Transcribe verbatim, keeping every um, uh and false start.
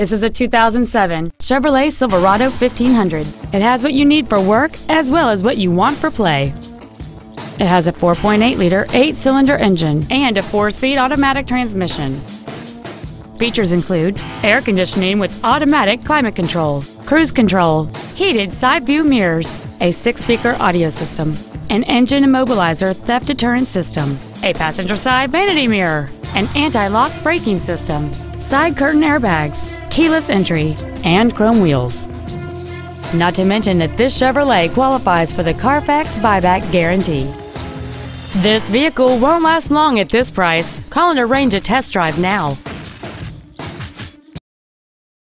This is a two thousand seven Chevrolet Silverado fifteen hundred. It has what you need for work as well as what you want for play. It has a four point eight liter eight-cylinder engine and a four-speed automatic transmission. Features include air conditioning with automatic climate control, cruise control, heated side view mirrors, a six-speaker audio system, an engine immobilizer theft deterrent system, a passenger side vanity mirror, an anti-lock braking system, side curtain airbags, keyless entry, and chrome wheels. Not to mention that this Chevrolet qualifies for the Carfax buyback guarantee. This vehicle won't last long at this price. Call and arrange a test drive now.